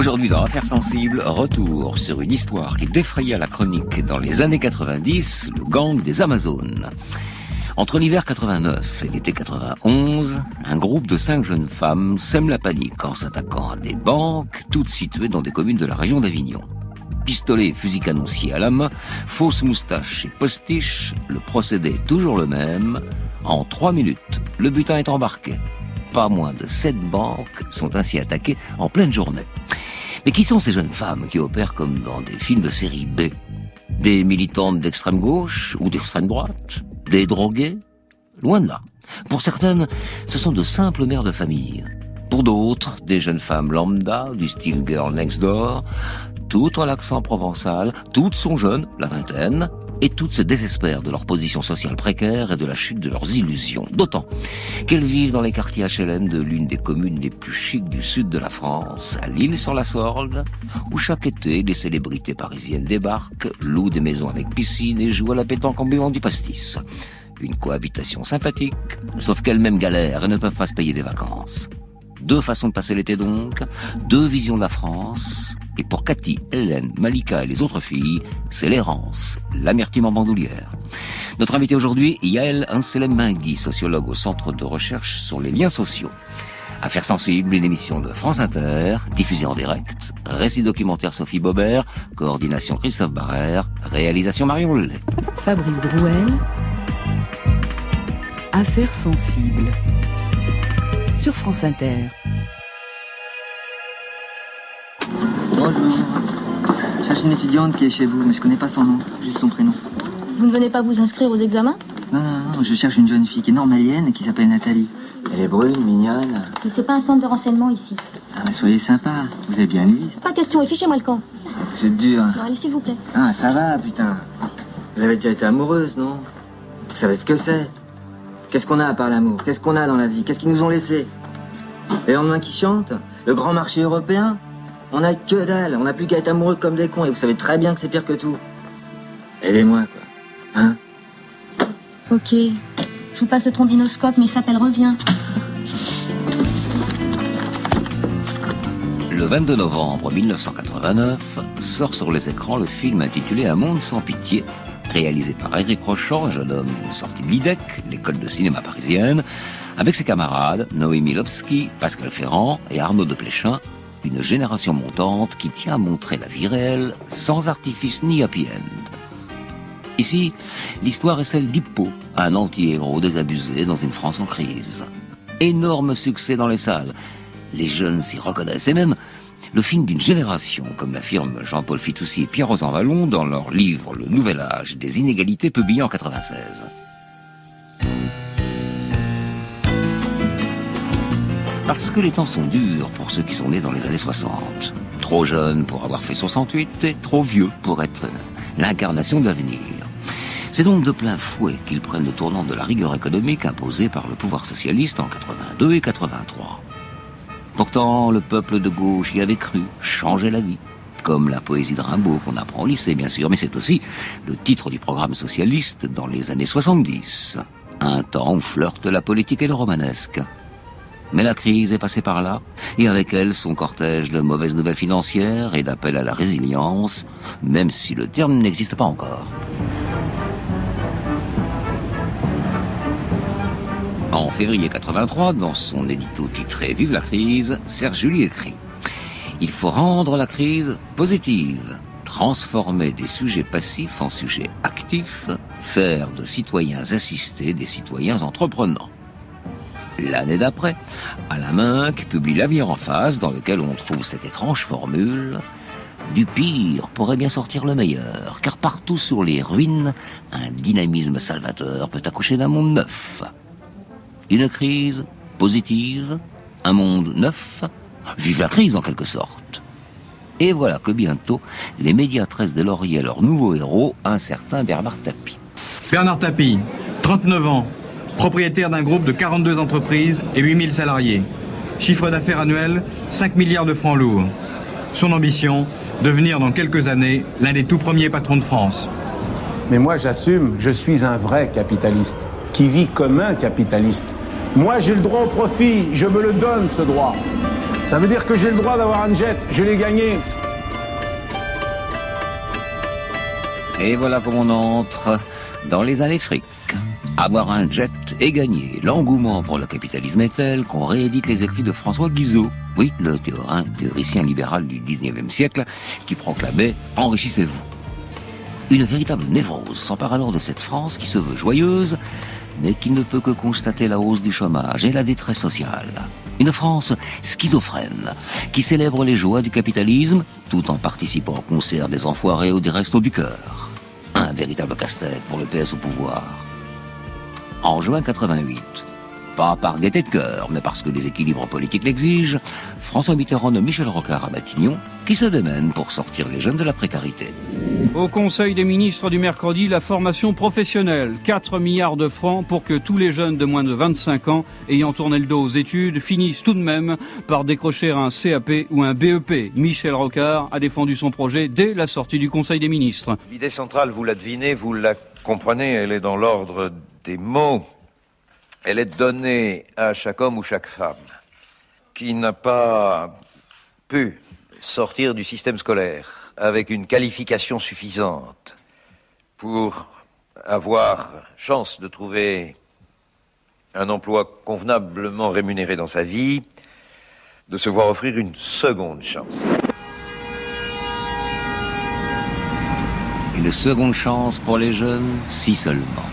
Aujourd'hui dans Affaires Sensibles, retour sur une histoire qui défraya la chronique dans les années 90, le gang des Amazones. Entre l'hiver 89 et l'été 91, un groupe de 5 jeunes femmes sème la panique en s'attaquant à des banques, toutes situées dans des communes de la région d'Avignon. Pistolet et fusil canoncier à la main, fausse moustache et postiche, le procédé est toujours le même. En 3 minutes, le butin est embarqué. Pas moins de 7 banques sont ainsi attaquées en pleine journée. Mais qui sont ces jeunes femmes qui opèrent comme dans des films de série B? Des militantes d'extrême gauche ou d'extrême droite? Des drogués? Loin de là. Pour certaines, ce sont de simples mères de famille. Pour d'autres, des jeunes femmes lambda, du style girl next door, toutes en l'accent provençal, toutes sont jeunes, la vingtaine, et toutes se désespèrent de leur position sociale précaire et de la chute de leurs illusions. D'autant qu'elles vivent dans les quartiers HLM de l'une des communes les plus chics du sud de la France, à L'Isle-sur-la-Sorgue, où chaque été, les célébrités parisiennes débarquent, louent des maisons avec piscine et jouent à la pétanque en buvant du pastis. Une cohabitation sympathique, sauf qu'elles-mêmes galèrent et ne peuvent pas se payer des vacances. Deux façons de passer l'été donc, deux visions de la France, et pour Cathy, Hélène, Malika et les autres filles, c'est l'errance, l'amertume en bandoulière. Notre invitée aujourd'hui, Yaëlle Amsellem-Mainguy, sociologue au Centre de recherche sur les liens sociaux. Affaires sensibles, une émission de France Inter, diffusée en direct, récit documentaire Sophie Bober, coordination Christophe Barrère, réalisation Marion Lay. Fabrice Drouelle, Affaires sensibles. Sur France Inter. Bonjour. Je cherche une étudiante qui est chez vous, mais je connais pas son nom, juste son prénom. Vous ne venez pas vous inscrire aux examens? Non, je cherche une jeune fille qui est normalienne et qui s'appelle Nathalie. Elle est brune, mignonne. Mais c'est pas un centre de renseignement ici. Ah, mais soyez sympa, vous avez bien une liste. Pas question, et fichez-moi le camp. Vous êtes dur. Non, allez, s'il vous plaît. Ah, ça va, putain. Vous avez déjà été amoureuse, non? Vous savez ce que c'est? Qu'est-ce qu'on a à part l'amour? Qu'est-ce qu'on a dans la vie? Qu'est-ce qu'ils nous ont laissé? Les lendemains qui chantent? Le grand marché européen? On a que dalle, on n'a plus qu'à être amoureux comme des cons, et vous savez très bien que c'est pire que tout. Aidez-moi, quoi. Hein? Ok. Je vous passe le trombinoscope, mais il s'appelle Reviens. Le 22 novembre 1989, sort sur les écrans le film intitulé Un monde sans pitié, réalisé par Éric, un jeune homme sorti de l'Idec, l'école de cinéma parisienne, avec ses camarades Noé Milowski, Pascal Ferrand et Arnaud de Pléchin, une génération montante qui tient à montrer la vie réelle sans artifice ni happy end. Ici, l'histoire est celle d'Hippo, un anti-héros désabusé dans une France en crise. Énorme succès dans les salles, les jeunes s'y reconnaissent et même le film d'une génération, comme l'affirment Jean-Paul Fitoussi et Pierre Rosanvallon dans leur livre Le Nouvel Âge des inégalités, publié en 96. Parce que les temps sont durs pour ceux qui sont nés dans les années 60. Trop jeunes pour avoir fait 68 et trop vieux pour être l'incarnation de l'avenir. C'est donc de plein fouet qu'ils prennent le tournant de la rigueur économique imposée par le pouvoir socialiste en 82 et 83. Pourtant, le peuple de gauche y avait cru, changer la vie. Comme la poésie de Rimbaud qu'on apprend au lycée, bien sûr, mais c'est aussi le titre du programme socialiste dans les années 70. Un temps où flirtent la politique et le romanesque. Mais la crise est passée par là, et avec elle son cortège de mauvaises nouvelles financières et d'appels à la résilience, même si le terme n'existe pas encore. En février 83, dans son édito titré « Vive la crise », Serge July écrit « Il faut rendre la crise positive, transformer des sujets passifs en sujets actifs, faire de citoyens assistés des citoyens entreprenants. » L'année d'après, Alain Minc publie « L'avenir en face » dans lequel on trouve cette étrange formule « Du pire pourrait bien sortir le meilleur, car partout sur les ruines, un dynamisme salvateur peut accoucher d'un monde neuf. » Une crise positive, un monde neuf, vive la crise en quelque sorte. Et voilà que bientôt, les médias tressent des lauriers leur nouveau héros, un certain Bernard Tapie. Bernard Tapie, 39 ans, propriétaire d'un groupe de 42 entreprises et 8000 salariés. Chiffre d'affaires annuel, 5 milliards de francs lourds. Son ambition, devenir dans quelques années l'un des tout premiers patrons de France. Mais moi j'assume, je suis un vrai capitaliste qui vit comme un capitaliste. Moi, j'ai le droit au profit, je me le donne, ce droit. Ça veut dire que j'ai le droit d'avoir un jet. Je l'ai gagné. Et voilà comment on entre dans les allées fric. Avoir un jet et gagner. L'engouement pour le capitalisme est tel qu'on réédite les écrits de François Guizot. Oui, le théoricien libéral du 19e siècle qui proclamait « Enrichissez-vous ». Une véritable névrose s'empare alors de cette France qui se veut joyeuse, mais qui ne peut que constater la hausse du chômage et la détresse sociale. Une France schizophrène, qui célèbre les joies du capitalisme, tout en participant au concert des enfoirés ou des restos du cœur. Un véritable casse-tête pour le PS au pouvoir. En juin 88, pas par gaieté de cœur, mais parce que les équilibres politiques l'exigent, François Mitterrand nomme Michel Rocard à Matignon, qui se démène pour sortir les jeunes de la précarité. Au Conseil des ministres du mercredi, la formation professionnelle. 4 milliards de francs pour que tous les jeunes de moins de 25 ans, ayant tourné le dos aux études, finissent tout de même par décrocher un CAP ou un BEP. Michel Rocard a défendu son projet dès la sortie du Conseil des ministres. L'idée centrale, vous la devinez, vous la comprenez, elle est dans l'ordre des mots. Elle est donnée à chaque homme ou chaque femme qui n'a pas pu sortir du système scolaire avec une qualification suffisante pour avoir chance de trouver un emploi convenablement rémunéré dans sa vie, de se voir offrir une seconde chance. Une seconde chance pour les jeunes, si seulement.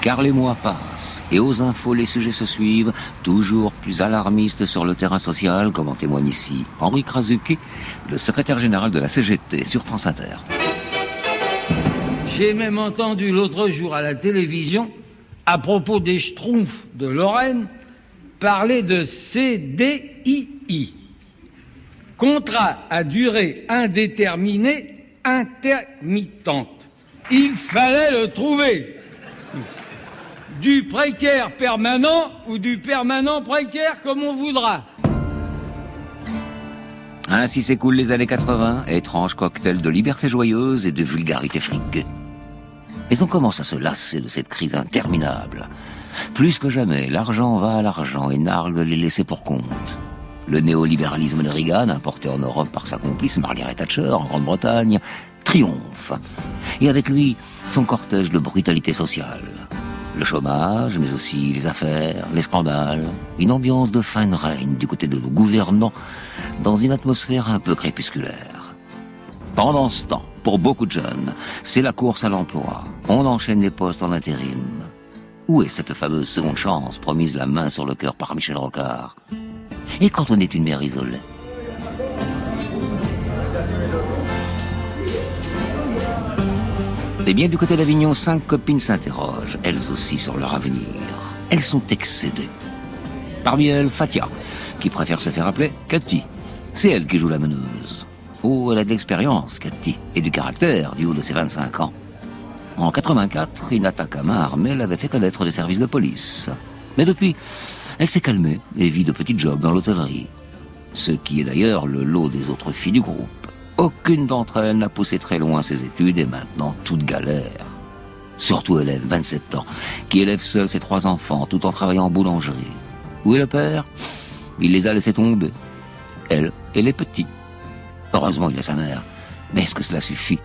Car les mois passent, et aux infos, les sujets se suivent, toujours plus alarmistes sur le terrain social, comme en témoigne ici Henri Krasuki, le secrétaire général de la CGT sur France Inter. J'ai même entendu l'autre jour à la télévision, à propos des Schtroumpfs de Lorraine, parler de CDII. Contrat à durée indéterminée, intermittente. Il fallait le trouver. Du précaire permanent ou du permanent précaire, comme on voudra. Ainsi s'écoulent les années 80, étrange cocktail de liberté joyeuse et de vulgarité frigue. Mais on commence à se lasser de cette crise interminable. Plus que jamais, l'argent va à l'argent et nargue les laissés pour compte. Le néolibéralisme de Reagan, importé en Europe par sa complice Margaret Thatcher en Grande-Bretagne, triomphe. Et avec lui, son cortège de brutalité sociale. Le chômage, mais aussi les affaires, les scandales, une ambiance de fin de règne du côté de nos gouvernants, dans une atmosphère un peu crépusculaire. Pendant ce temps, pour beaucoup de jeunes, c'est la course à l'emploi. On enchaîne les postes en intérim. Où est cette fameuse seconde chance promise la main sur le cœur par Michel Rocard? Et quand on est une mère isolée? Eh bien, du côté d'Avignon, 5 copines s'interrogent, elles aussi, sur leur avenir. Elles sont excédées. Parmi elles, Fatia, qui préfère se faire appeler Cathy. C'est elle qui joue la meneuse. Oh, elle a de l'expérience, Cathy, et du caractère, du haut de ses 25 ans. En 84, une attaque à main armée l'avait fait connaître des services de police. Mais depuis, elle s'est calmée et vit de petits jobs dans l'hôtellerie. Ce qui est d'ailleurs le lot des autres filles du groupe. Aucune d'entre elles n'a poussé très loin ses études et maintenant toute galère. Surtout Hélène, 27 ans, qui élève seule ses 3 enfants tout en travaillant en boulangerie. Où est le père? Il les a laissés tomber. Elle et les petits. Heureusement, il a sa mère. Mais est-ce que cela suffit?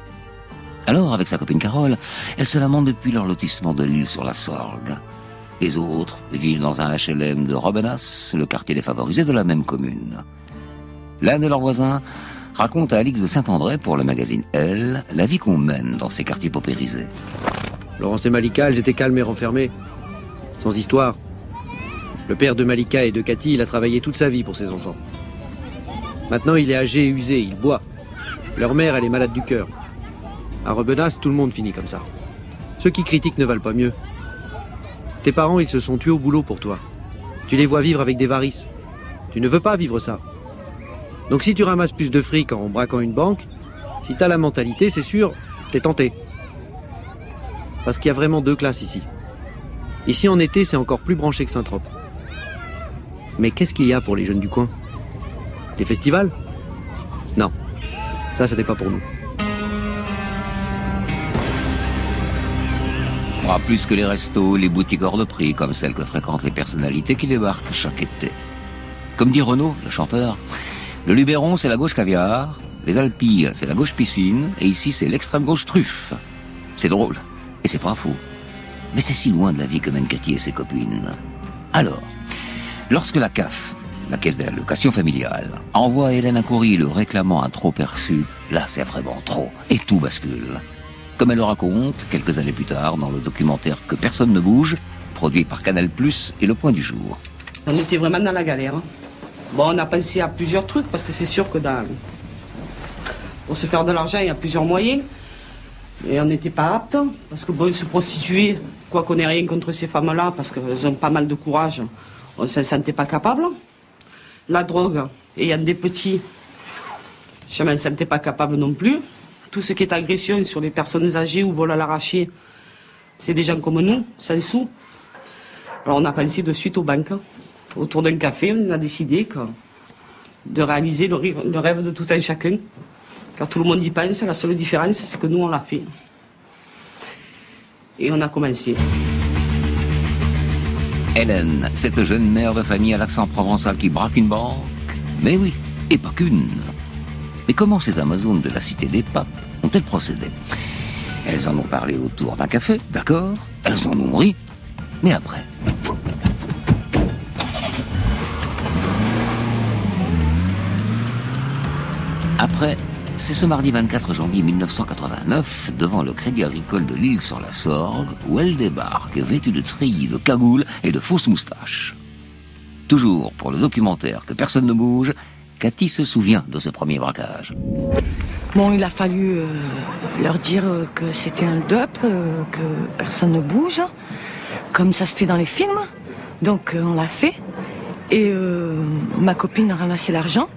Alors, avec sa copine Carole, elle se lamente depuis leur lotissement de l'Isle-sur-la-Sorgue. Les autres vivent dans un HLM de Rebenas, le quartier défavorisé de la même commune. L'un de leurs voisins raconte à Alix de Saint-André, pour le magazine Elle, la vie qu'on mène dans ces quartiers paupérisés. Laurence et Malika, elles étaient calmes et renfermées. Sans histoire. Le père de Malika et de Cathy, il a travaillé toute sa vie pour ses enfants. Maintenant, il est âgé et usé, il boit. Leur mère, elle est malade du cœur. À Rebenas, tout le monde finit comme ça. Ceux qui critiquent ne valent pas mieux. Tes parents, ils se sont tués au boulot pour toi. Tu les vois vivre avec des varices. Tu ne veux pas vivre ça. Donc si tu ramasses plus de fric en braquant une banque, si t'as la mentalité, c'est sûr, t'es tenté. Parce qu'il y a vraiment 2 classes ici. Ici, en été, c'est encore plus branché que Saint-Trope. Mais qu'est-ce qu'il y a pour les jeunes du coin? Des festivals? Non, ça, c'était pas pour nous. Pas plus que les restos, les boutiques hors de prix, comme celles que fréquentent les personnalités qui débarquent chaque été. Comme dit Renaud, le chanteur, le Luberon, c'est la gauche caviar, les Alpilles, c'est la gauche piscine, et ici, c'est l'extrême gauche truffe. C'est drôle, et c'est pas faux. Mais c'est si loin de la vie que mènent Cathy et ses copines. Alors, lorsque la CAF, la caisse d'allocation familiale, envoie à Hélène un courrier le réclamant un trop perçu, là, c'est vraiment trop, et tout bascule. Comme elle le raconte, quelques années plus tard, dans le documentaire Que personne ne bouge, produit par Canal+ et Le Point du Jour. On était vraiment dans la galère. Hein. Bon, on a pensé à plusieurs trucs, parce que c'est sûr que pour se faire de l'argent, il y a plusieurs moyens. Et on n'était pas aptes, parce que bon, se prostituer, quoi qu'on ait rien contre ces femmes-là, parce qu'elles ont pas mal de courage, on ne s'en sentait pas capable. La drogue, ayant des petits, je ne m'en sentais pas capable non plus. Tout ce qui est agression sur les personnes âgées ou vol à l'arraché, c'est des gens comme nous, sans sous. Alors on a pensé de suite aux banques. Autour d'un café, on a décidé de réaliser le rêve de tout un chacun. Car tout le monde y pense, la seule différence, c'est que nous, on l'a fait. Et on a commencé. Hélène, cette jeune mère de famille à l'accent provençal qui braque une banque. Mais oui, et pas qu'une. Mais comment ces Amazones de la Cité des Papes ont-elles procédé? Elles en ont parlé autour d'un café, d'accord? Elles en ont ri, mais après... Après, c'est ce mardi 24 janvier 1989, devant le Crédit Agricole de l'Isle-sur-la-Sorgue, où elle débarque, vêtue de treillis, de cagoule et de fausses moustaches. Toujours pour le documentaire Que personne ne bouge, Cathy se souvient de ce premier braquage. Bon, il a fallu leur dire que c'était un dup, que personne ne bouge, comme ça se fait dans les films. Donc on l'a fait, et ma copine a ramassé l'argent.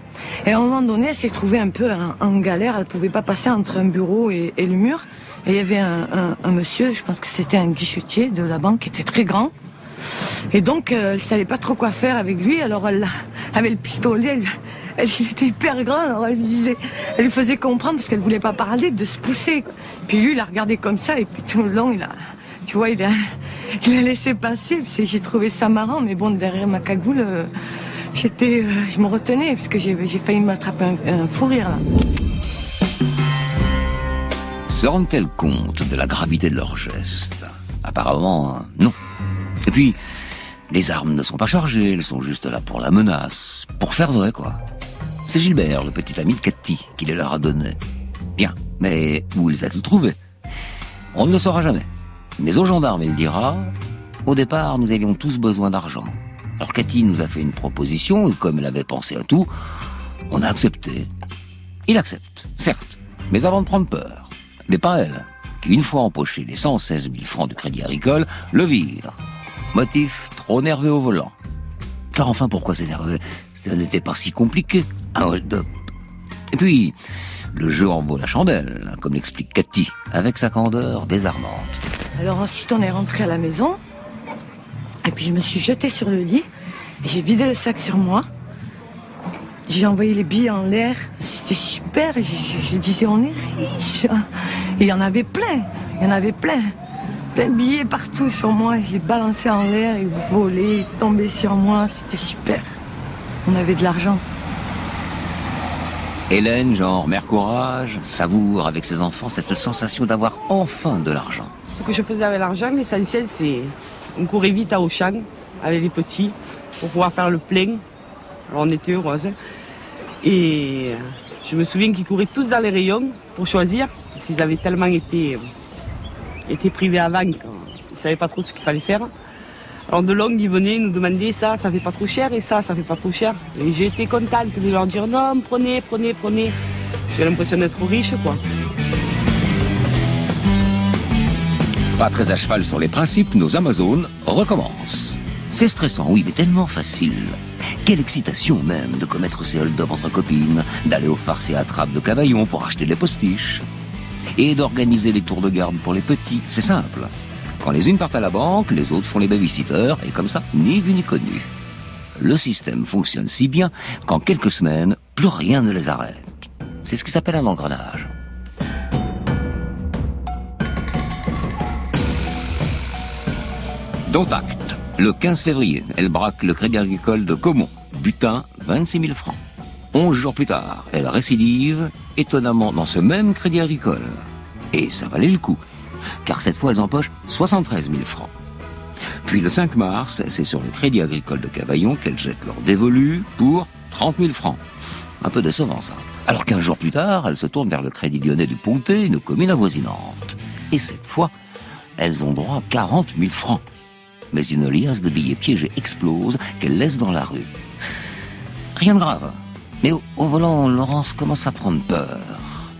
Et à un moment donné, elle s'est trouvée un peu en galère, elle ne pouvait pas passer entre un bureau et le mur. Et il y avait un monsieur, je pense que c'était un guichetier de la banque qui était très grand. Et donc, elle ne savait pas trop quoi faire avec lui, alors elle avait le pistolet, elle était hyper grand, alors elle lui disait, elle lui faisait comprendre, parce qu'elle ne voulait pas parler, de se pousser. Puis lui, il la regardait comme ça, et puis tout le long, tu vois, il a laissé passer. J'ai trouvé ça marrant, mais bon, derrière ma cagoule... je me retenais, parce que j'ai failli m'attraper un fou rire, là. Se rendent-elles compte de la gravité de leurs gestes? Apparemment, non. Et puis, les armes ne sont pas chargées, elles sont juste là pour la menace, pour faire vrai, quoi. C'est Gilbert, le petit ami de Cathy, qui les leur a donné. Bien, mais où les a-t-il trouvés? On ne le saura jamais. Mais au gendarme, il dira, au départ, nous avions tous besoin d'argent. Alors Cathy nous a fait une proposition, et comme elle avait pensé à tout, on a accepté. Il accepte, certes, mais avant de prendre peur. Mais pas elle, qui une fois empoché les 116 000 francs du Crédit Agricole, le vire. Motif, trop nerveux au volant. Car enfin, pourquoi s'énerver? Ça n'était pas si compliqué, un hold-up. Et puis, le jeu en vaut la chandelle, comme l'explique Cathy, avec sa candeur désarmante. Alors ensuite, on est rentré à la maison... Et puis je me suis jetée sur le lit, j'ai vidé le sac sur moi, j'ai envoyé les billets en l'air, c'était super, je disais on est riche. Et il y en avait plein, plein de billets partout sur moi, je les balançais en l'air, ils volaient, ils tombaient sur moi, c'était super, on avait de l'argent. Hélène, genre mère courage, savoure avec ses enfants cette sensation d'avoir enfin de l'argent. Ce que je faisais avec l'argent, l'essentiel c'est... On courait vite à Auchan avec les petits pour pouvoir faire le plein. Alors on était heureuses. Et je me souviens qu'ils couraient tous dans les rayons pour choisir, parce qu'ils avaient tellement été privés avant qu'ils ne savaient pas trop ce qu'il fallait faire. Alors de longue, ils venaient nous demander ça, ça fait pas trop cher, et ça fait pas trop cher. Et j'ai été contente de leur dire non, prenez, prenez, prenez. J'ai l'impression d'être riche, quoi. Pas très à cheval sur les principes, nos Amazones recommencent. C'est stressant, oui, mais tellement facile. Quelle excitation même de commettre ces hold-up entre copines, d'aller aux farces et attrapes de Cavaillon pour acheter des postiches, et d'organiser les tours de garde pour les petits. C'est simple. Quand les unes partent à la banque, les autres font les baby-sitters, et comme ça, ni vu ni connu. Le système fonctionne si bien qu'en quelques semaines, plus rien ne les arrête. C'est ce qui s'appelle un engrenage. Dont acte. Le 15 février, elle braque le Crédit Agricole de Caumont. Butin, 26 000 francs. 11 jours plus tard, elle récidive, étonnamment dans ce même Crédit Agricole. Et ça valait le coup, car cette fois, elle empoche 73 000 francs. Puis le 5 mars, c'est sur le Crédit Agricole de Cavaillon qu'elle jette leur dévolu pour 30 000 francs. Un peu décevant, ça. Alors 15 jours plus tard, elle se tourne vers le Crédit Lyonnais du Pontet, une commune avoisinante. Et cette fois, elles ont droit à 40 000 francs. Mais une liasse de billets piégés explose qu'elle laisse dans la rue. Rien de grave. Mais au volant, Laurence commence à prendre peur.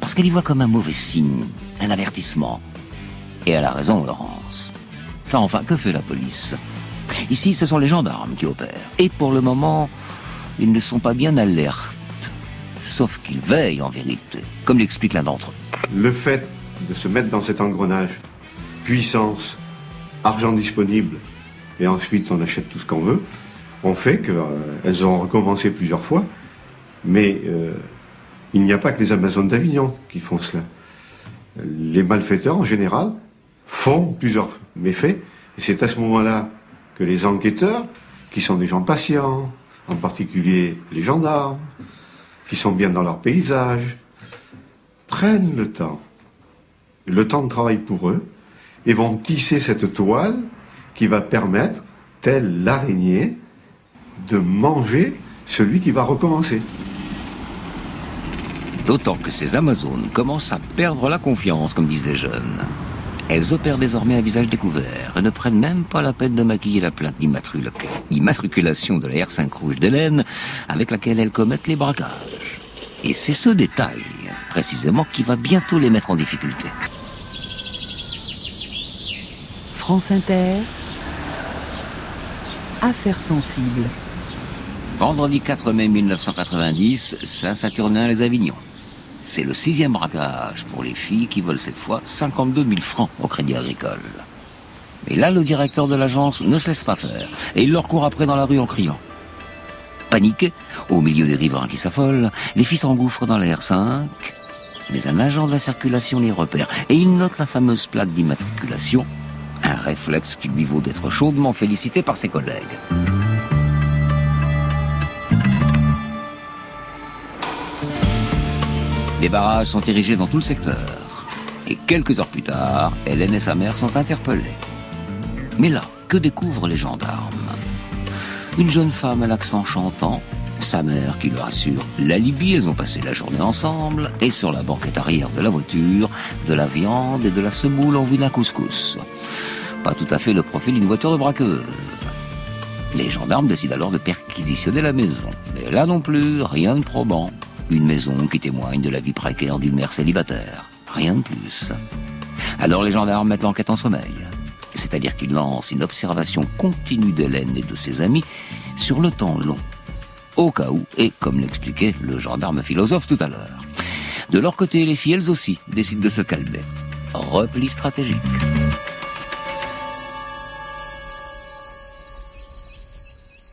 Parce qu'elle y voit comme un mauvais signe, un avertissement. Et elle a raison, Laurence. Car enfin, que fait la police? Ici, ce sont les gendarmes qui opèrent. Et pour le moment, ils ne sont pas bien alertes. Sauf qu'ils veillent en vérité, comme l'explique l'un d'entre eux. Le fait de se mettre dans cet engrenage, puissance, argent disponible, et ensuite on achète tout ce qu'on veut, on fait qu'elles ont recommencé plusieurs fois. Mais il n'y a pas que les Amazones d'Avignon qui font cela. Les malfaiteurs, en général, font plusieurs méfaits. Et c'est à ce moment-là que les enquêteurs, qui sont des gens patients, en particulier les gendarmes, qui sont bien dans leur paysage, prennent le temps de travail pour eux, et vont tisser cette toile qui va permettre, telle l'araignée, de manger celui qui va recommencer. D'autant que ces Amazones commencent à perdre la confiance, comme disent les jeunes. Elles opèrent désormais à visage découvert et ne prennent même pas la peine de maquiller la plainte d'immatriculation de la R5 rouge d'Hélène avec laquelle elles commettent les braquages. Et c'est ce détail, précisément, qui va bientôt les mettre en difficulté. France Inter, Affaires sensibles. Vendredi 4 mai 1990, Saint-Saturnin les Avignons. C'est le 6e braquage pour les filles qui volent cette fois 52 000 francs au Crédit Agricole. Mais là, le directeur de l'agence ne se laisse pas faire et il leur court après dans la rue en criant. Paniquées, au milieu des riverains qui s'affolent, les filles s'engouffrent dans la R5, mais un agent de la circulation les repère et il note la fameuse plaque d'immatriculation, un réflexe qui lui vaut d'être chaudement félicité par ses collègues. Des barrages sont érigés dans tout le secteur. Et quelques heures plus tard, Hélène et sa mère sont interpellées. Mais là, que découvrent les gendarmes? Une jeune femme à l'accent chantant, sa mère qui leur assure l'alibi, elles ont passé la journée ensemble, et sur la banquette arrière de la voiture, de la viande et de la semoule en vue d'un couscous. Pas tout à fait le profil d'une voiture de braqueuse. Les gendarmes décident alors de perquisitionner la maison. Mais là non plus, rien de probant. Une maison qui témoigne de la vie précaire d'une mère célibataire. Rien de plus. Alors les gendarmes mettent l'enquête en sommeil. C'est-à-dire qu'ils lancent une observation continue d'Hélène et de ses amis sur le temps long. Au cas où, et comme l'expliquait le gendarme philosophe tout à l'heure. De leur côté, les filles, elles aussi, décident de se calmer. Repli stratégique.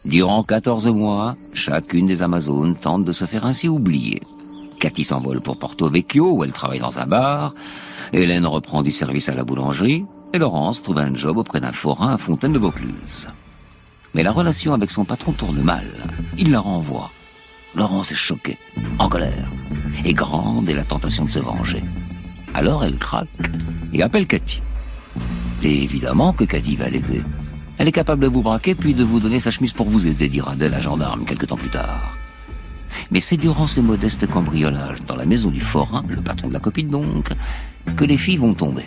Durant 14 mois, chacune des Amazones tente de se faire ainsi oublier. Cathy s'envole pour Porto Vecchio, où elle travaille dans un bar. Hélène reprend du service à la boulangerie. Et Laurence trouve un job auprès d'un forain à Fontaine de Vaucluse. Mais la relation avec son patron tourne mal. Il la renvoie. Laurence est choquée, en colère. Et grande est la tentation de se venger. Alors elle craque et appelle Cathy. Et évidemment que Cathy va l'aider. Elle est capable de vous braquer puis de vous donner sa chemise pour vous aider, dira d'elle la gendarme quelque temps plus tard. Mais c'est durant ce modeste cambriolage dans la maison du forain, le patron de la copine donc, que les filles vont tomber.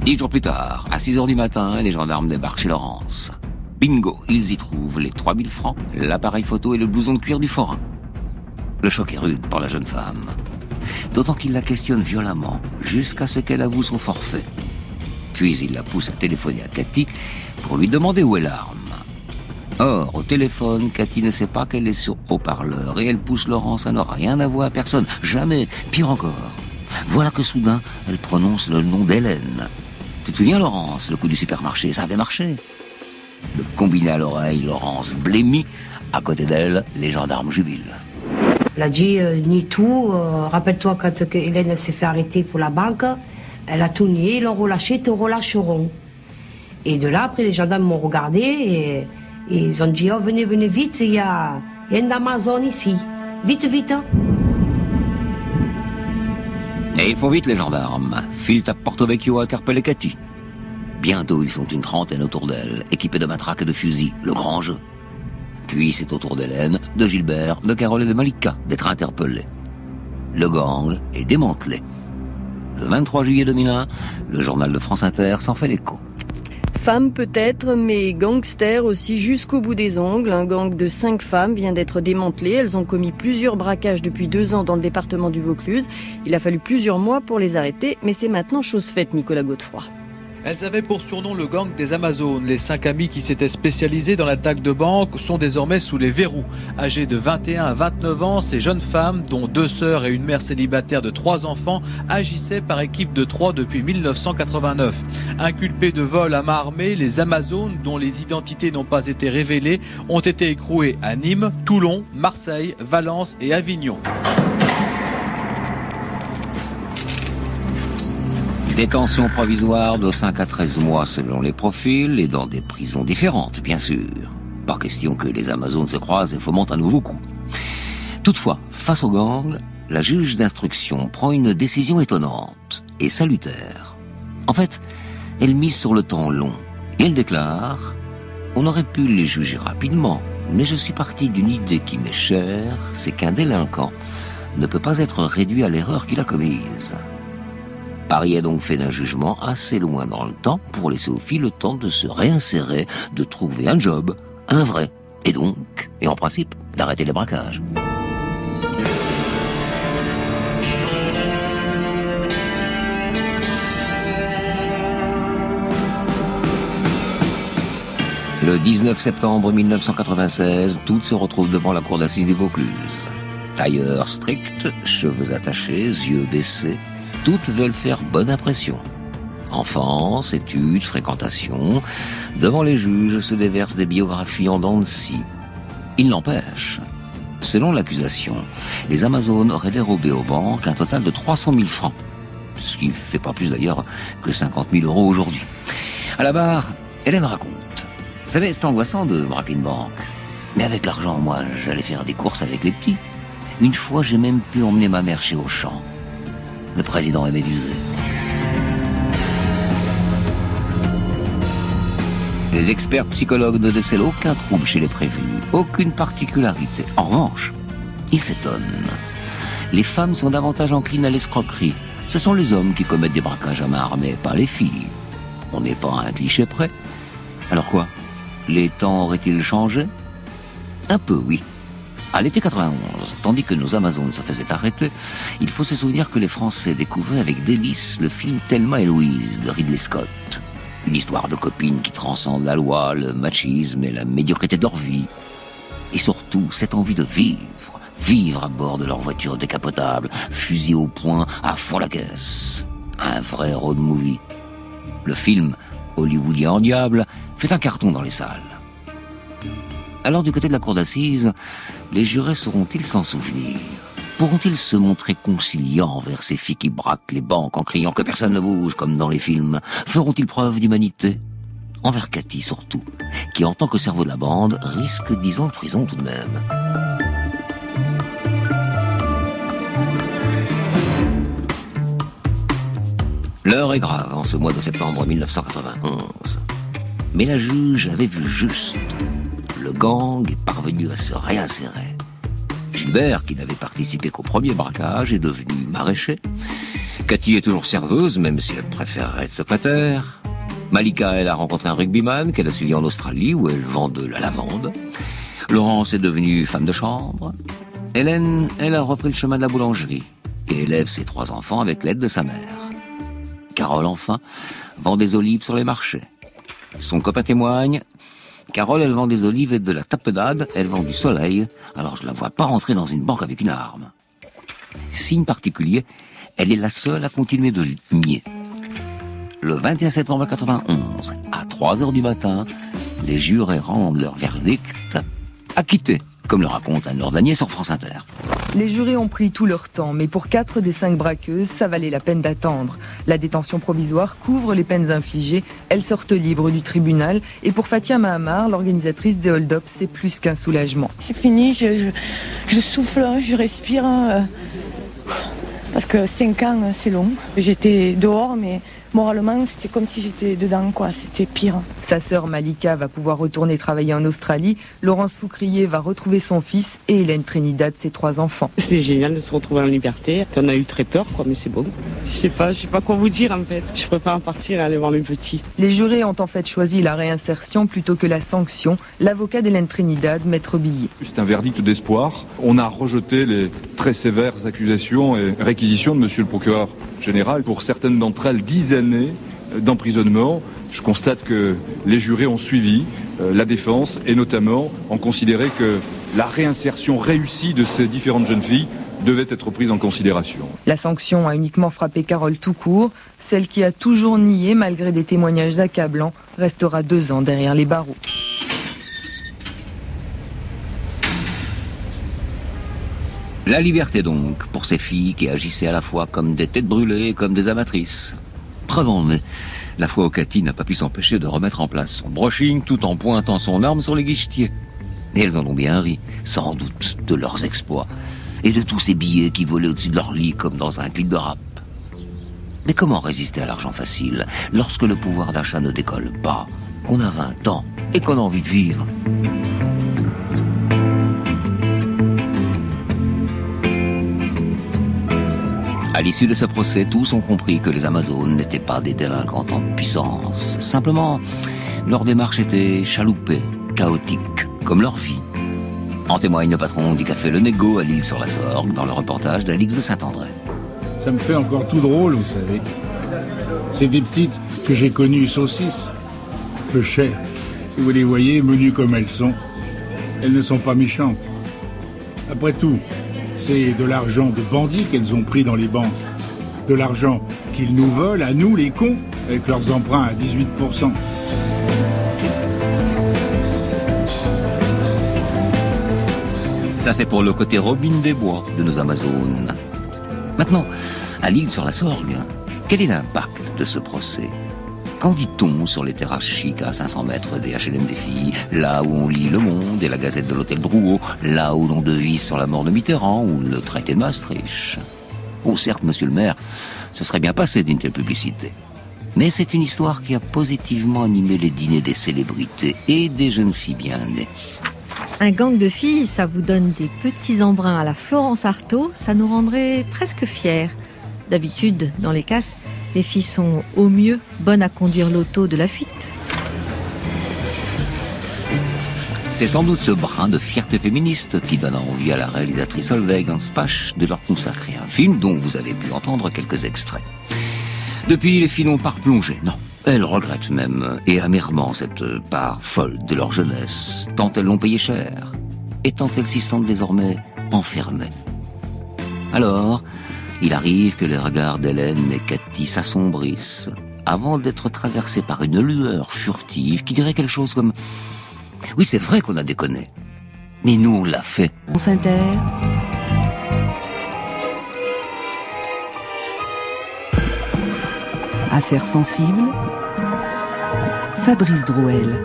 Dix jours plus tard, à 6 h du matin, les gendarmes débarquent chez Laurence. Bingo, ils y trouvent les 3000 francs, l'appareil photo et le blouson de cuir du forain. Le choc est rude pour la jeune femme. D'autant qu'il la questionne violemment, jusqu'à ce qu'elle avoue son forfait. Puis il la pousse à téléphoner à Cathy pour lui demander où est l'arme. Or, au téléphone, Cathy ne sait pas qu'elle est sur haut-parleur et elle pousse Laurence à ne rien avouer à personne. Jamais, pire encore. Voilà que soudain, elle prononce le nom d'Hélène. Tu te souviens, Laurence, le coup du supermarché, ça avait marché. Le combiné à l'oreille, Laurence blêmit. À côté d'elle, les gendarmes jubilent. Elle a dit ni tout. Rappelle-toi quand Hélène s'est fait arrêter pour la banque, elle a tout nié, ils l'ont relâché, te relâcheront. Et de là, après, les gendarmes m'ont regardé et ils ont dit « Oh, venez, venez vite, il y a une Amazone ici. Vite, vite hein. !» Et ils font vite, les gendarmes. Filent à Porto Vecchio à interpeller Cathy. Bientôt, ils sont une trentaine autour d'elle, équipés de matraques et de fusils, le grand jeu. Puis, c'est au tour d'Hélène, de Gilbert, de Carole et de Malika d'être interpellés. Le gang est démantelé. Le 23 juillet 2001, le journal de France Inter s'en fait l'écho. Femmes peut-être, mais gangsters aussi jusqu'au bout des ongles. Un gang de 5 femmes vient d'être démantelé. Elles ont commis plusieurs braquages depuis 2 ans dans le département du Vaucluse. Il a fallu plusieurs mois pour les arrêter, mais c'est maintenant chose faite, Nicolas Godefroy. Elles avaient pour surnom le gang des Amazones. Les 5 amies qui s'étaient spécialisées dans l'attaque de banque sont désormais sous les verrous. Âgées de 21 à 29 ans, ces jeunes femmes, dont 2 sœurs et une mère célibataire de 3 enfants, agissaient par équipe de 3 depuis 1989. Inculpées de vol à main armée, les Amazones, dont les identités n'ont pas été révélées, ont été écrouées à Nîmes, Toulon, Marseille, Valence et Avignon. Détention provisoire de 5 à 13 mois selon les profils et dans des prisons différentes, bien sûr. Pas question que les Amazones se croisent et fomentent un nouveau coup. Toutefois, face au gang, la juge d'instruction prend une décision étonnante et salutaire. En fait, elle mise sur le temps long et elle déclare « On aurait pu les juger rapidement, mais je suis parti d'une idée qui m'est chère, c'est qu'un délinquant ne peut pas être réduit à l'erreur qu'il a commise. » Paris a donc fait d'un jugement assez loin dans le temps pour laisser aux filles le temps de se réinsérer, de trouver un job, un vrai, et donc, et en principe, d'arrêter les braquages. Le 19 septembre 1996, toutes se retrouvent devant la cour d'assises du Vaucluse. Tailleurs stricts, cheveux attachés, yeux baissés, toutes veulent faire bonne impression. Enfance, études, fréquentation. Devant les juges se déversent des biographies en dents de scie. Il n'empêche, selon l'accusation, les Amazones auraient dérobé aux banques un total de 300 000 francs. Ce qui ne fait pas plus d'ailleurs que 50 000 euros aujourd'hui. À la barre, Hélène raconte. Vous savez, c'est angoissant de braquer une banque. Mais avec l'argent, moi, j'allais faire des courses avec les petits. Une fois, j'ai même pu emmener ma mère chez Auchan. Le président est médusé. Les experts psychologues ne décèlent aucun trouble chez les prévenus, aucune particularité. En revanche, ils s'étonnent. Les femmes sont davantage enclines à l'escroquerie. Ce sont les hommes qui commettent des braquages à main armée, pas les filles. On n'est pas à un cliché près. Alors quoi? Les temps auraient-ils changé? Un peu, oui. À l'été 91, tandis que nos Amazones se faisaient arrêter, il faut se souvenir que les Français découvraient avec délice le film Thelma et Louise de Ridley Scott. Une histoire de copines qui transcendent la loi, le machisme et la médiocrité de leur vie. Et surtout, cette envie de vivre à bord de leur voiture décapotable, fusil au poing, à fond la caisse. Un vrai road movie. Le film, hollywoodien en diable, fait un carton dans les salles. Alors du côté de la cour d'assises, les jurés sauront-ils s'en souvenir? Pourront-ils se montrer conciliants envers ces filles qui braquent les banques en criant que personne ne bouge comme dans les films? Feront-ils preuve d'humanité? Envers Cathy surtout, qui en tant que cerveau de la bande risque 10 ans de prison tout de même. L'heure est grave en ce mois de septembre 1991. Mais la juge avait vu juste. Le gang est parvenu à se réinsérer. Gilbert, qui n'avait participé qu'au premier braquage, est devenu maraîcher. Cathy est toujours serveuse, même si elle préférerait être secrétaire. Malika, elle a rencontré un rugbyman qu'elle a suivi en Australie, où elle vend de la lavande. Laurence est devenue femme de chambre. Hélène, elle a repris le chemin de la boulangerie et élève ses 3 enfants avec l'aide de sa mère. Carole, enfin, vend des olives sur les marchés. Son copain témoigne... Carole, elle vend des olives et de la tapenade, elle vend du soleil, alors je la vois pas rentrer dans une banque avec une arme. Signe particulier, elle est la seule à continuer de nier. Le 21 septembre 1991, à 3 h du matin, les jurés rendent leur verdict acquittés, comme le raconte un Nordanier sur France Inter. Les jurés ont pris tout leur temps, mais pour 4 des 5 braqueuses, ça valait la peine d'attendre. La détention provisoire couvre les peines infligées, elles sortent libres du tribunal. Et pour Fatia Mahamar, l'organisatrice des hold-up, c'est plus qu'un soulagement. C'est fini, je souffle, je respire, parce que 5 ans, c'est long. J'étais dehors, mais... moralement, c'était comme si j'étais dedans, quoi. C'était pire. Sa sœur Malika va pouvoir retourner travailler en Australie. Laurence Foucrier va retrouver son fils et Hélène Trinidad, ses 3 enfants. C'est génial de se retrouver en liberté. On a eu très peur, quoi, mais c'est bon. Je sais pas quoi vous dire, en fait. Je préfère partir et aller voir mes petits. Les jurés ont en fait choisi la réinsertion plutôt que la sanction. L'avocat d'Hélène Trinidad, Maître Billet. C'est un verdict d'espoir. On a rejeté les très sévères accusations et réquisitions de monsieur le procureur général. Pour certaines d'entre elles, 10 années d'emprisonnement. Je constate que les jurés ont suivi la défense et notamment ont considéré que la réinsertion réussie de ces différentes jeunes filles devait être prise en considération. La sanction a uniquement frappé Carole tout court. Celle qui a toujours nié malgré des témoignages accablants restera 2 ans derrière les barreaux. La liberté donc, pour ces filles qui agissaient à la fois comme des têtes brûlées et comme des amatrices. Preuve en est, la fois où Cathy n'a pas pu s'empêcher de remettre en place son brushing tout en pointant son arme sur les guichetiers. Et elles en ont bien ri, sans doute, de leurs exploits et de tous ces billets qui volaient au-dessus de leur lit comme dans un clip de rap. Mais comment résister à l'argent facile lorsque le pouvoir d'achat ne décolle pas, qu'on a 20 ans et qu'on a envie de vivre ? À l'issue de ce procès, tous ont compris que les Amazones n'étaient pas des délinquantes en puissance. Simplement, leur démarche était chaloupée, chaotique, comme leur vie. En témoigne le patron du café Le Négo à l'Isle-sur-la-Sorgue dans le reportage d'Alix de Saint-André. Ça me fait encore tout drôle, vous savez. C'est des petites que j'ai connues saucisses, peu chères. Si vous les voyez, menues comme elles sont, elles ne sont pas méchantes. Après tout... c'est de l'argent de bandits qu'elles ont pris dans les banques. De l'argent qu'ils nous volent, à nous les cons, avec leurs emprunts à 18%. Ça c'est pour le côté Robin des Bois de nos Amazones. Maintenant, à l'Isle-sur-la-Sorgue, quel est l'impact de ce procès ? Qu'en dit-on sur les terrasses chics à 500 mètres des HLM des filles, là où on lit Le Monde et la Gazette de l'Hôtel Drouot, là où l'on devise sur la mort de Mitterrand ou le traité de Maastricht? Oh certes, monsieur le maire, ce serait bien passé d'une telle publicité. Mais c'est une histoire qui a positivement animé les dîners des célébrités et des jeunes filles bien nées. Un gang de filles, ça vous donne des petits embruns à la Florence Artaud, ça nous rendrait presque fiers. D'habitude, dans les casses, les filles sont, au mieux, bonnes à conduire l'auto de la fuite. C'est sans doute ce brin de fierté féministe qui donne envie à la réalisatrice Solveig Anspach de leur consacrer un film dont vous avez pu entendre quelques extraits. Depuis, les filles n'ont pas replongé, non. Elles regrettent même, et amèrement, cette part folle de leur jeunesse, tant elles l'ont payée cher, et tant elles s'y sentent désormais enfermées. Alors... il arrive que les regards d'Hélène et Cathy s'assombrissent avant d'être traversés par une lueur furtive qui dirait quelque chose comme « oui, c'est vrai qu'on a déconné, mais nous, on l'a fait ». France Inter. Affaires sensibles. Fabrice Drouelle.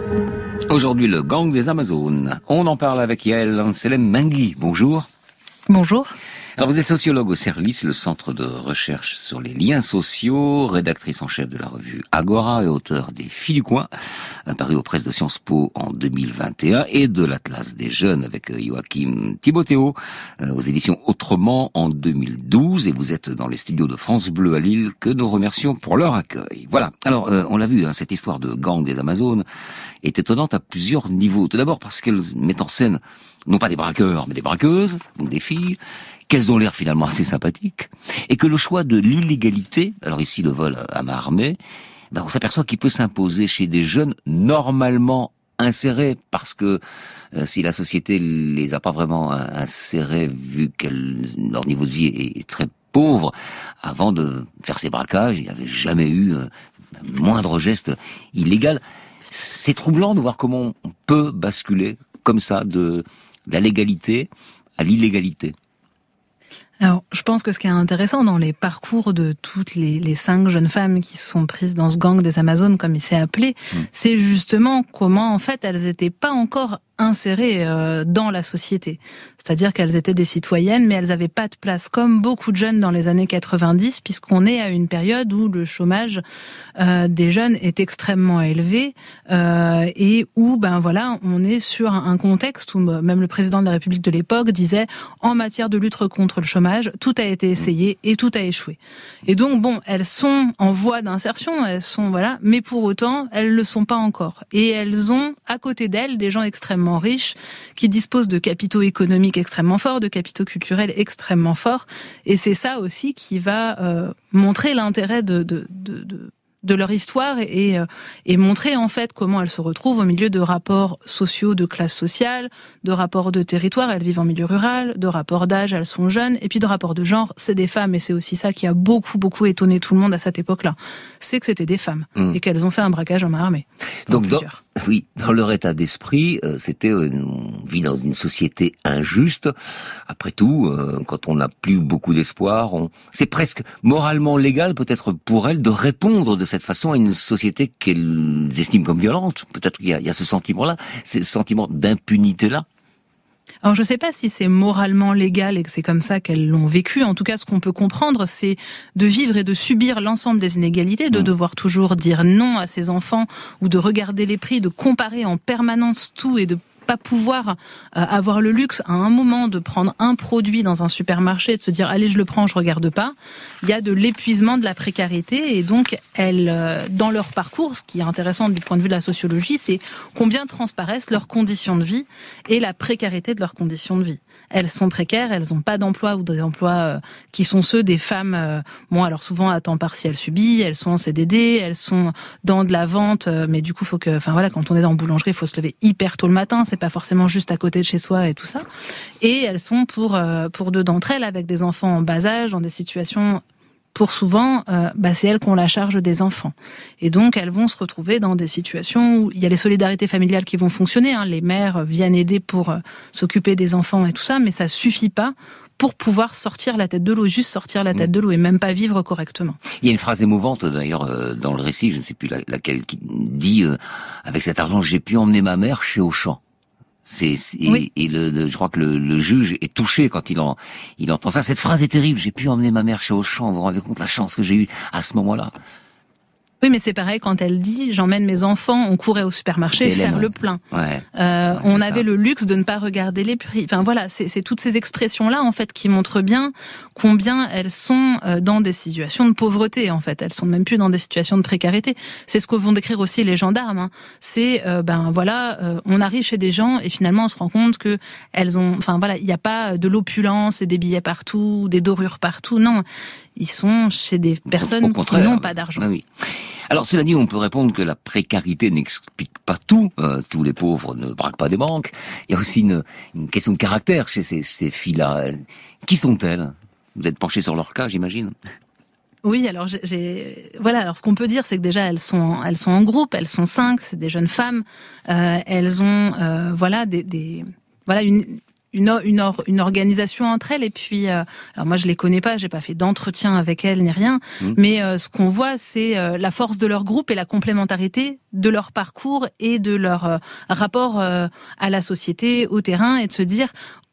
Aujourd'hui, le gang des Amazones. On en parle avec Yaëlle Amsellem-Mainguy. Bonjour. Bonjour. Alors vous êtes sociologue au CERLIS, le centre de recherche sur les liens sociaux, rédactrice en chef de la revue Agora et auteur des Filles du coin, apparu aux presses de Sciences Po en 2021 et de l'Atlas des jeunes avec Joachim Thibautéo aux éditions Autrement en 2012 et vous êtes dans les studios de France Bleu à Lille que nous remercions pour leur accueil. Voilà. Alors on l'a vu, hein, cette histoire de gang des Amazones est étonnante à plusieurs niveaux. Tout d'abord parce qu'elle met en scène non pas des braqueurs mais des braqueuses, donc des filles, qu'elles ont l'air finalement assez sympathiques, et que le choix de l'illégalité, alors ici le vol à main armée, ben on s'aperçoit qu'il peut s'imposer chez des jeunes normalement insérés, parce que si la société les a pas vraiment insérés, vu que leur niveau de vie est très pauvre, avant de faire ces braquages, il n'y avait jamais eu un moindre geste illégal. C'est troublant de voir comment on peut basculer comme ça de la légalité à l'illégalité. Alors, je pense que ce qui est intéressant dans les parcours de toutes les cinq jeunes femmes qui se sont prises dans ce gang des Amazones, comme il s'est appelé, c'est justement comment, en fait, elles n'étaient pas encore insérées dans la société. C'est-à-dire qu'elles étaient des citoyennes, mais elles n'avaient pas de place, comme beaucoup de jeunes dans les années 90, puisqu'on est à une période où le chômage des jeunes est extrêmement élevé, et où, ben voilà, on est sur un contexte où même le président de la République de l'époque disait, en matière de lutte contre le chômage, tout a été essayé et tout a échoué. Et donc, bon, elles sont en voie d'insertion, elles sont, voilà, mais pour autant, elles le sont pas encore. Et elles ont, à côté d'elles, des gens extrêmement riches, qui disposent de capitaux économiques extrêmement forts, de capitaux culturels extrêmement forts, et c'est ça aussi qui va montrer l'intérêt de leur histoire et montrer en fait comment elles se retrouvent au milieu de rapports sociaux, de classe sociale, de rapports de territoire, elles vivent en milieu rural, de rapports d'âge, elles sont jeunes, et puis de rapports de genre, c'est des femmes, et c'est aussi ça qui a beaucoup étonné tout le monde à cette époque-là, c'est que c'était des femmes, et qu'elles ont fait un braquage en main armée. Donc, oui, dans leur état d'esprit, c'était on vit dans une société injuste. Après tout, quand on n'a plus beaucoup d'espoir, c'est presque moralement légal peut-être pour elles de répondre de cette façon à une société qu'elles estiment comme violente. Peut-être qu'il y a ce sentiment-là, ce sentiment d'impunité-là. Alors je ne sais pas si c'est moralement légal et que c'est comme ça qu'elles l'ont vécu. En tout cas, ce qu'on peut comprendre, c'est de vivre et de subir l'ensemble des inégalités, de devoir toujours dire non à ses enfants ou de regarder les prix, de comparer en permanence tout et de pas pouvoir avoir le luxe à un moment de prendre un produit dans un supermarché et de se dire « allez, je le prends, je regarde pas ». Il y a de l'épuisement, de la précarité et donc, elles, dans leur parcours, ce qui est intéressant du point de vue de la sociologie, c'est combien transparaissent leurs conditions de vie et la précarité de leurs conditions de vie. Elles sont précaires, elles n'ont pas d'emploi ou des emplois qui sont ceux des femmes, bon alors souvent à temps partiel subi, elles sont en CDD, elles sont dans de la vente, mais du coup, faut que, enfin voilà, quand on est dans la boulangerie, il faut se lever hyper tôt le matin, c'est pas forcément juste à côté de chez soi et tout ça. Et elles sont pour deux d'entre elles avec des enfants en bas âge, dans des situations pour souvent, c'est elles qu'on la charge des enfants. Et donc, elles vont se retrouver dans des situations où il y a les solidarités familiales qui vont fonctionner. Les mères viennent aider pour s'occuper des enfants et tout ça, mais ça suffit pas pour pouvoir sortir la tête de l'eau, juste sortir la tête de l'eau et même pas vivre correctement. Il y a une phrase émouvante d'ailleurs dans le récit, je ne sais plus laquelle, qui dit « Avec cet argent, j'ai pu emmener ma mère chez Auchan ». Oui. Et je crois que le juge est touché quand il entend ça. Cette phrase est terrible. J'ai pu emmener ma mère chez Auchan. Vous vous rendez compte la chance que j'ai eue à ce moment-là. Oui, mais c'est pareil quand elle dit « j'emmène mes enfants, on courait au supermarché faire le plein ». On avait le luxe de ne pas regarder les prix. Enfin voilà, c'est toutes ces expressions-là en fait qui montrent bien combien elles sont dans des situations de pauvreté en fait. Elles sont même plus dans des situations de précarité. C'est ce que vont décrire aussi les gendarmes. C'est on arrive chez des gens et finalement on se rend compte que elles ont, enfin voilà, il n'y a pas de l'opulence et des billets partout, des dorures partout. Non, ils sont chez des personnes qui n'ont pas d'argent. Ah oui. Alors cela dit, on peut répondre que la précarité n'explique pas tout. Tous les pauvres ne braquent pas des banques. Il y a aussi une question de caractère chez ces filles-là. Qui sont-elles? Vous êtes penché sur leur cas, j'imagine. Oui, alors ce qu'on peut dire, c'est que déjà elles sont en groupe, elles sont 5, c'est des jeunes femmes. Elles ont une organisation entre elles et puis alors moi je les connais pas, j'ai pas fait d'entretien avec elles ni rien, mais ce qu'on voit c'est la force de leur groupe et la complémentarité de leur parcours et de leur rapport à la société, au terrain et de se dire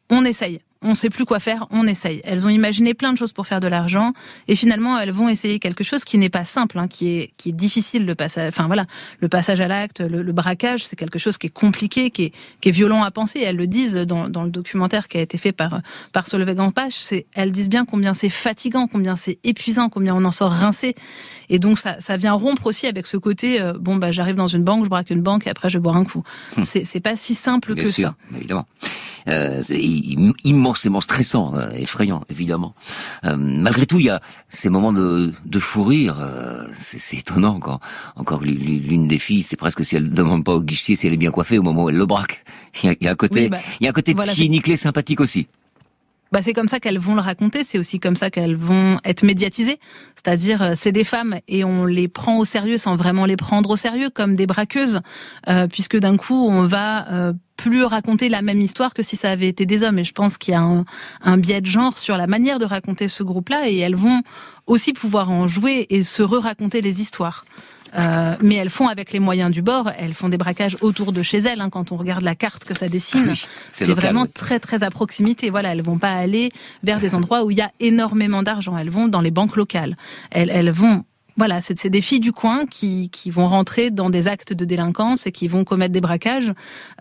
on essaye. On sait plus quoi faire, on essaye. Elles ont imaginé plein de choses pour faire de l'argent et finalement elles vont essayer quelque chose qui n'est pas simple, qui est difficile le passage. Enfin voilà, le passage à l'acte, le braquage, c'est quelque chose qui est compliqué, qui est violent à penser. Elles le disent dans le documentaire qui a été fait par Solveig Ampache. Elles disent bien combien c'est fatigant, combien c'est épuisant, combien on en sort rincé. Et donc ça vient rompre aussi avec ce côté j'arrive dans une banque, je braque une banque et après je vais boire un coup. C'est pas si simple bien que sûr, ça. Évidemment. Immensément stressant, effrayant, évidemment. Malgré tout, il y a ces moments de fou rire. C'est étonnant quand encore l'une des filles, c'est presque si elle ne demande pas au guichetier si elle est bien coiffée au moment où elle le braque. Il y a un côté, pied nickelé sympathique aussi. C'est comme ça qu'elles vont le raconter, c'est aussi comme ça qu'elles vont être médiatisées. C'est-à-dire, c'est des femmes et on les prend au sérieux sans vraiment les prendre au sérieux, comme des braqueuses, puisque d'un coup, on va plus raconter la même histoire que si ça avait été des hommes. Et je pense qu'il y a un biais de genre sur la manière de raconter ce groupe-là, et elles vont aussi pouvoir en jouer et se re-raconter les histoires. Mais elles font avec les moyens du bord, elles font des braquages autour de chez elles, hein, quand on regarde la carte que ça dessine, oui, c'est local, vraiment très très à proximité. Voilà, elles vont pas aller vers des endroits où il y a énormément d'argent, elles vont dans les banques locales, elles vont... Voilà, c'est des filles du coin qui vont rentrer dans des actes de délinquance et qui vont commettre des braquages.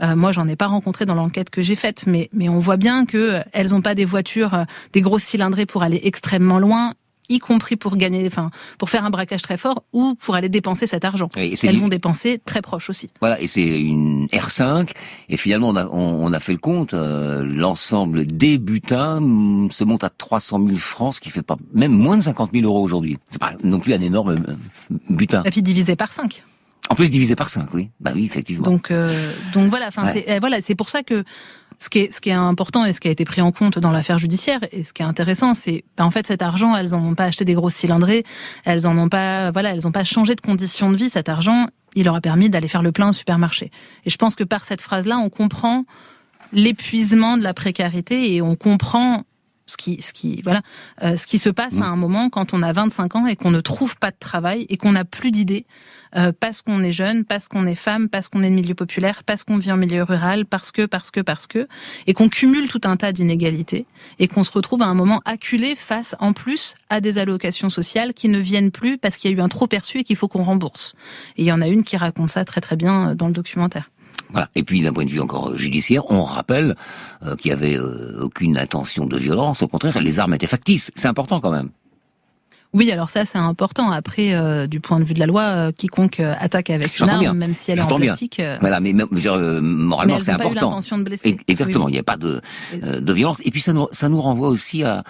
Moi, j'en ai pas rencontré dans l'enquête que j'ai faite, mais on voit bien que elles ont pas des voitures, des grosses cylindrées pour aller extrêmement loin, y compris pour gagner, enfin, pour faire un braquage très fort ou pour aller dépenser cet argent. Elles vont dépenser très proche aussi. Voilà, et c'est une R5, et finalement on a fait le compte, l'ensemble des butins se monte à 300 000 francs, ce qui fait pas, même moins de 50 000 euros aujourd'hui. C'est pas non plus un énorme butin. Et puis divisé par 5. En plus divisé par 5, oui. Bah oui, effectivement. Donc voilà, enfin, ouais. C'est pour ça que ce qui est important et ce qui a été pris en compte dans l'affaire judiciaire, et ce qui est intéressant, c'est en fait cet argent, elles n'en ont pas acheté des grosses cylindrées, elles n'en ont pas, voilà, elles n'ont pas changé de conditions de vie. Cet argent, il leur a permis d'aller faire le plein au supermarché. Et je pense que par cette phrase-là, on comprend l'épuisement de la précarité, et on comprend ce qui se passe à un moment quand on a 25 ans et qu'on ne trouve pas de travail et qu'on n'a plus d'idées, parce qu'on est jeune, parce qu'on est femme, parce qu'on est de milieu populaire, parce qu'on vit en milieu rural, parce que, et qu'on cumule tout un tas d'inégalités et qu'on se retrouve à un moment acculé face, en plus, à des allocations sociales qui ne viennent plus parce qu'il y a eu un trop perçu et qu'il faut qu'on rembourse. Et il y en a une qui raconte ça très très bien dans le documentaire. Voilà. Et puis d'un point de vue encore judiciaire, on rappelle qu'il n'y avait aucune intention de violence, au contraire, les armes étaient factices. C'est important quand même. Oui, alors ça c'est important. Après, du point de vue de la loi, quiconque attaque avec une arme, même si elle est en plastique... Voilà, mais moralement c'est important. Mais elles n'ont pas eu l'intention de blesser. Exactement, oui. Il n'y a pas de violence. Et puis ça nous renvoie aussi à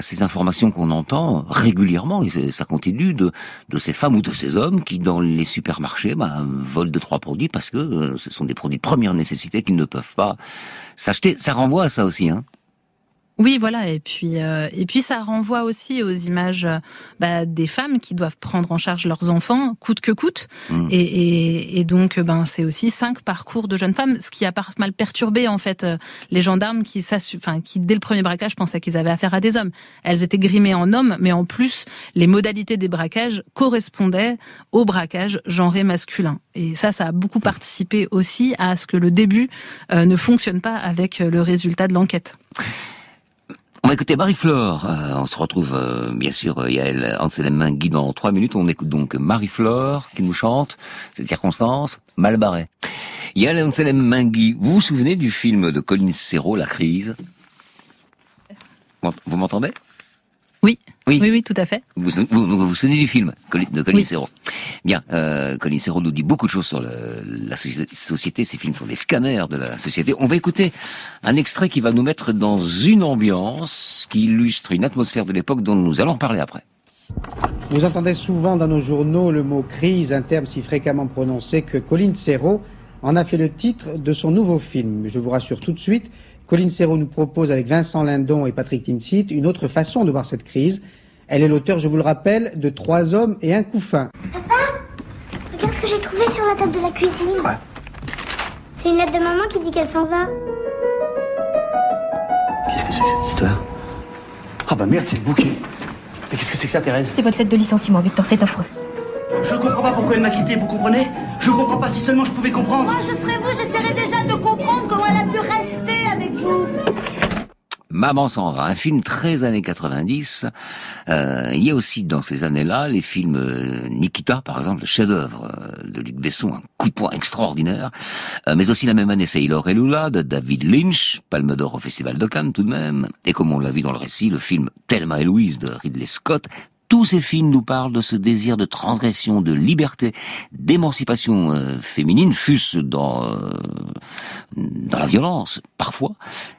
ces informations qu'on entend régulièrement, et ça continue, de ces femmes ou de ces hommes qui dans les supermarchés volent 2-3 produits parce que ce sont des produits de première nécessité qu'ils ne peuvent pas s'acheter. Ça renvoie à ça aussi, hein. Oui, voilà, et puis ça renvoie aussi aux images des femmes qui doivent prendre en charge leurs enfants coûte que coûte, et donc c'est aussi 5 parcours de jeunes femmes, ce qui a pas mal perturbé en fait les gendarmes qui dès le premier braquage pensaient qu'ils avaient affaire à des hommes. Elles étaient grimées en hommes, mais en plus les modalités des braquages correspondaient au braquage genré masculin, et ça a beaucoup participé aussi à ce que le début ne fonctionne pas avec le résultat de l'enquête. On va écouter Marie-Flore. On se retrouve bien sûr Yaëlle Amsellem-Mainguy dans 3 minutes. On écoute donc Marie-Flore qui nous chante cette circonstance mal barrée. Yaëlle Amsellem-Mainguy, vous vous souvenez du film de Coline Serreau, La Crise? Vous m'entendez? Oui, tout à fait. Vous vous souvenez du film de Coline Serreau? Bien, Coline Serreau nous dit beaucoup de choses sur la société. Ces films sont des scanners de la société. On va écouter un extrait qui va nous mettre dans une ambiance qui illustre une atmosphère de l'époque dont nous allons reparler après. Vous entendez souvent dans nos journaux le mot crise, un terme si fréquemment prononcé que Coline Serreau en a fait le titre de son nouveau film. Je vous rassure tout de suite, Coline Serreau nous propose avec Vincent Lindon et Patrick Timsit une autre façon de voir cette crise. Elle est l'auteur, je vous le rappelle, de 3 hommes et un couffin. Papa, regarde ce que j'ai trouvé sur la table de la cuisine. Quoi ? C'est une lettre de maman qui dit qu'elle s'en va. Qu'est-ce que c'est que cette histoire ? Merde, c'est le bouquet. Mais qu'est-ce que c'est que ça, Thérèse ? C'est votre lettre de licenciement, Victor, c'est affreux. Je comprends pas pourquoi elle m'a quitté, vous comprenez ? Je comprends pas, si seulement je pouvais comprendre. Moi, je serais vous, j'essaierais déjà de comprendre comment elle a pu rester avec vous. Maman s'en va, un film très années 90. Il y a aussi dans ces années-là les films Nikita, par exemple, le chef-d'œuvre de Luc Besson, un coup de poing extraordinaire. Mais aussi la même année, c'est Sailor et Lula de David Lynch, Palme d'Or au Festival de Cannes tout de même. Et comme on l'a vu dans le récit, le film Thelma et Louise de Ridley Scott. Tous ces films nous parlent de ce désir de transgression, de liberté, d'émancipation féminine, fût-ce dans la violence, parfois.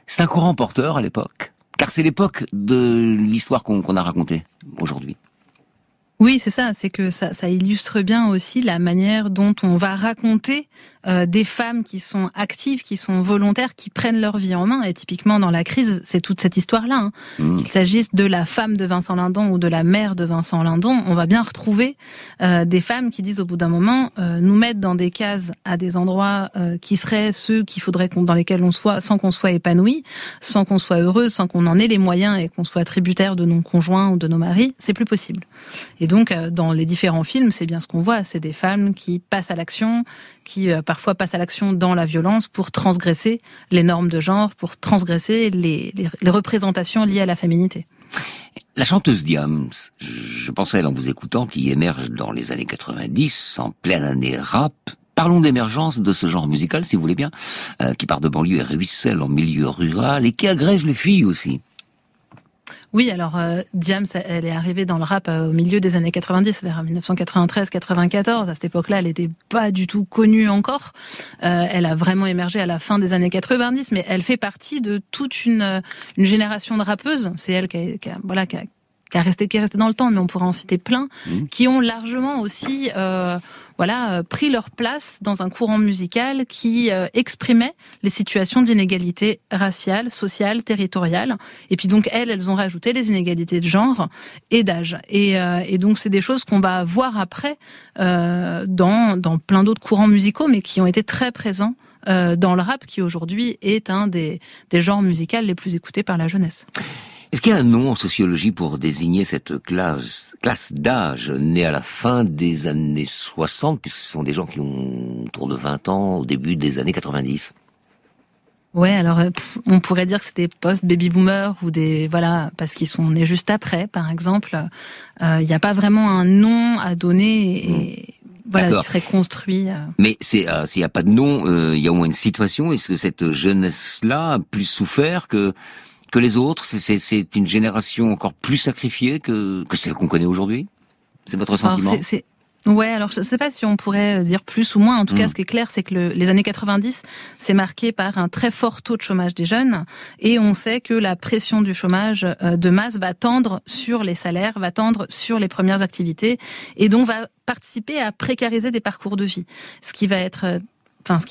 C'est un courant porteur à l'époque, car c'est l'époque de l'histoire qu'on a racontée aujourd'hui. Oui, c'est ça, c'est que ça illustre bien aussi la manière dont on va raconter des femmes qui sont actives, qui sont volontaires, qui prennent leur vie en main. Et typiquement, dans la crise, c'est toute cette histoire-là. Hein. Qu'il s'agisse de la femme de Vincent Lindon ou de la mère de Vincent Lindon, on va bien retrouver des femmes qui disent au bout d'un moment, nous mettre dans des cases à des endroits qui seraient ceux qu'il faudrait dans lesquels on soit, sans qu'on soit épanoui, sans qu'on soit heureuse, sans qu'on en ait les moyens et qu'on soit tributaire de nos conjoints ou de nos maris, c'est plus possible. Et donc, dans les différents films, c'est bien ce qu'on voit, c'est des femmes qui passent à l'action, qui parfois passent à l'action dans la violence pour transgresser les normes de genre, pour transgresser les représentations liées à la féminité. La chanteuse Diams, je pense à elle en vous écoutant, qui émerge dans les années 90, en pleine année rap. Parlons d'émergence de ce genre musical, si vous voulez bien, qui part de banlieue et ruisselle en milieu rural, et qui agrège les filles aussi. Oui, alors Diams, elle est arrivée dans le rap au milieu des années 90, vers 1993-94. À cette époque-là, elle n'était pas du tout connue encore. Elle a vraiment émergé à la fin des années 90, mais elle fait partie de toute une génération de rappeuses. C'est elle qui est restée dans le temps, mais on pourrait en citer plein, qui ont largement aussi... pris leur place dans un courant musical qui exprimait les situations d'inégalité raciale, sociale, territoriale. Et puis donc, elles ont rajouté les inégalités de genre et d'âge. Et donc, c'est des choses qu'on va voir après dans plein d'autres courants musicaux, mais qui ont été très présents dans le rap, qui aujourd'hui est un des genres musicaux les plus écoutés par la jeunesse. Est-ce qu'il y a un nom en sociologie pour désigner cette classe d'âge née à la fin des années 60, puisque ce sont des gens qui ont autour de 20 ans au début des années 90 ? Ouais, alors on pourrait dire que c'est des post-baby-boomers ou parce qu'ils sont nés juste après, par exemple. Il n'y a pas vraiment un nom à donner et... qui serait construit. Mais s'il n'y a pas de nom, il y a au moins une situation. Est-ce que cette jeunesse-là a plus souffert que les autres, c'est une génération encore plus sacrifiée que celle qu'on connaît aujourd'hui? C'est votre sentiment? Ouais, alors je ne sais pas si on pourrait dire plus ou moins. En tout cas, ce qui est clair, c'est que les années 90, c'est marqué par un très fort taux de chômage des jeunes. Et on sait que la pression du chômage de masse va tendre sur les salaires, va tendre sur les premières activités. Et donc va participer à précariser des parcours de vie. Ce qui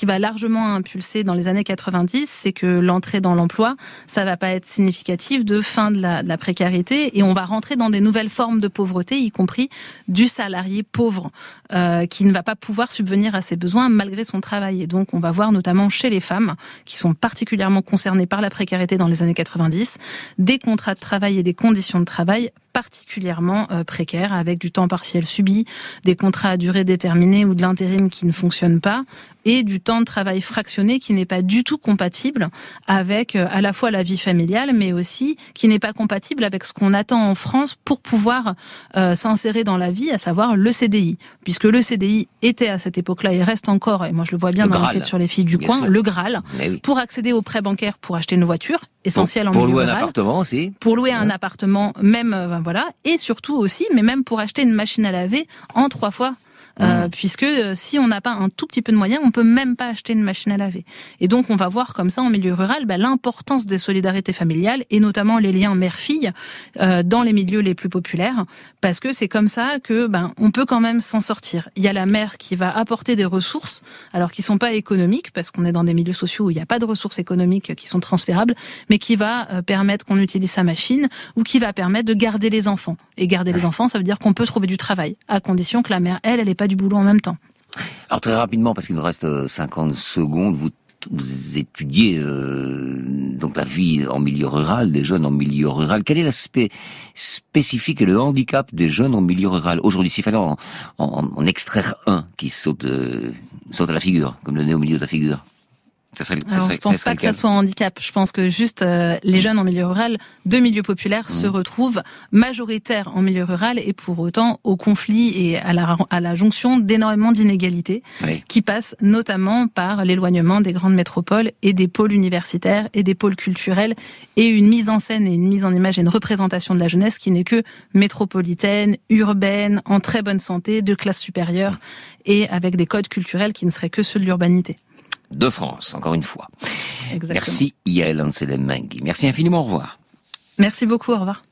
va largement impulser dans les années 90, c'est que l'entrée dans l'emploi, ça va pas être significatif de fin de la précarité, et on va rentrer dans des nouvelles formes de pauvreté, y compris du salarié pauvre qui ne va pas pouvoir subvenir à ses besoins malgré son travail. Et donc on va voir notamment chez les femmes, qui sont particulièrement concernées par la précarité dans les années 90, des contrats de travail et des conditions de travail particulièrement précaires, avec du temps partiel subi, des contrats à durée déterminée ou de l'intérim qui ne fonctionnent pas, et du temps de travail fractionné qui n'est pas du tout compatible avec à la fois la vie familiale, mais aussi qui n'est pas compatible avec ce qu'on attend en France pour pouvoir s'insérer dans la vie, à savoir le CDI. Puisque le CDI était à cette époque-là, et reste encore, et moi je le vois bien dans l'enquête sur les filles du coin, le Graal, pour accéder aux prêts bancaires pour acheter une voiture, essentielle en milieu rural. Pour louer un appartement aussi. Pour louer un appartement, même... et surtout aussi, mais même pour acheter une machine à laver en 3 fois. Puisque si on n'a pas un tout petit peu de moyens, on peut même pas acheter une machine à laver. Et donc on va voir comme ça en milieu rural l'importance des solidarités familiales et notamment les liens mère-fille dans les milieux les plus populaires, parce que c'est comme ça que on peut quand même s'en sortir. Il y a la mère qui va apporter des ressources, alors qui sont pas économiques, parce qu'on est dans des milieux sociaux où il n'y a pas de ressources économiques qui sont transférables, mais qui va permettre qu'on utilise sa machine ou qui va permettre de garder les enfants. Et garder les enfants, ça veut dire qu'on peut trouver du travail, à condition que la mère, elle est pas du boulot en même temps. Alors très rapidement, parce qu'il nous reste 50 secondes, vous étudiez donc la vie en milieu rural, des jeunes en milieu rural. Quel est l'aspect spécifique et le handicap des jeunes en milieu rural aujourd'hui? S'il fallait en extraire un qui saute à la figure, comme le nez au milieu de la figure. Alors, je ne pense pas que ça soit un handicap. Je pense que juste les jeunes en milieu rural, de milieux populaires, se retrouvent majoritaires en milieu rural et pour autant au conflit et à la jonction d'énormément d'inégalités qui passent notamment par l'éloignement des grandes métropoles et des pôles universitaires et des pôles culturels et une mise en scène et une mise en image et une représentation de la jeunesse qui n'est que métropolitaine, urbaine, en très bonne santé, de classe supérieure et avec des codes culturels qui ne seraient que ceux de l'urbanité. De France, encore une fois. Exactement. Merci Yaëlle Amsellem-Mainguy. Merci infiniment, au revoir. Merci beaucoup, au revoir.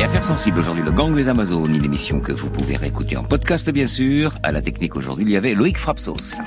C'était Affaires Sensibles, aujourd'hui le gang des Amazones, une émission que vous pouvez réécouter en podcast bien sûr. À la technique aujourd'hui, il y avait Loïc Frapsos.